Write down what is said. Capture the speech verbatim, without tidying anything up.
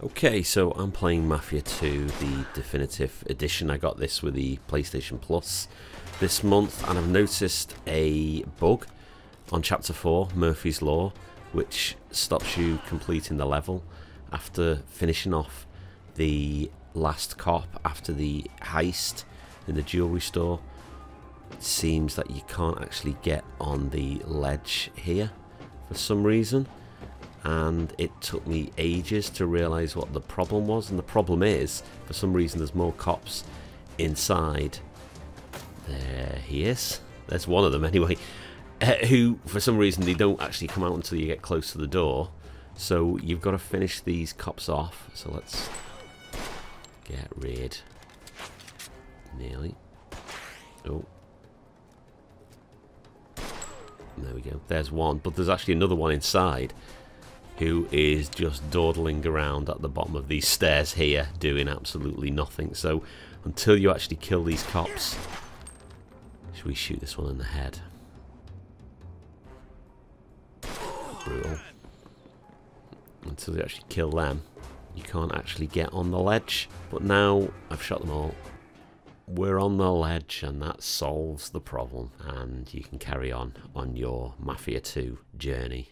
Okay, so I'm playing Mafia two, the Definitive Edition. I got this with the PlayStation Plus this month, and I've noticed a bug on Chapter four, Murphy's Law, which stops you completing the level after finishing off the last cop after the heist in the jewelry store. It seems that you can't actually get on the ledge here for some reason. And it took me ages to realise what the problem was, and the problem is, for some reason, there's more cops inside. There he is. There's one of them anyway, uh, who, for some reason, they don't actually come out until you get close to the door. So you've got to finish these cops off. So let's get rid. Nearly. Oh. There we go. There's one, but there's actually another one inside, who is just dawdling around at the bottom of these stairs here, doing absolutely nothing. So, until you actually kill these cops... Should we shoot this one in the head? Brutal. Until you actually kill them, you can't actually get on the ledge. But now, I've shot them all. We're on the ledge, and that solves the problem. And you can carry on on your Mafia two journey.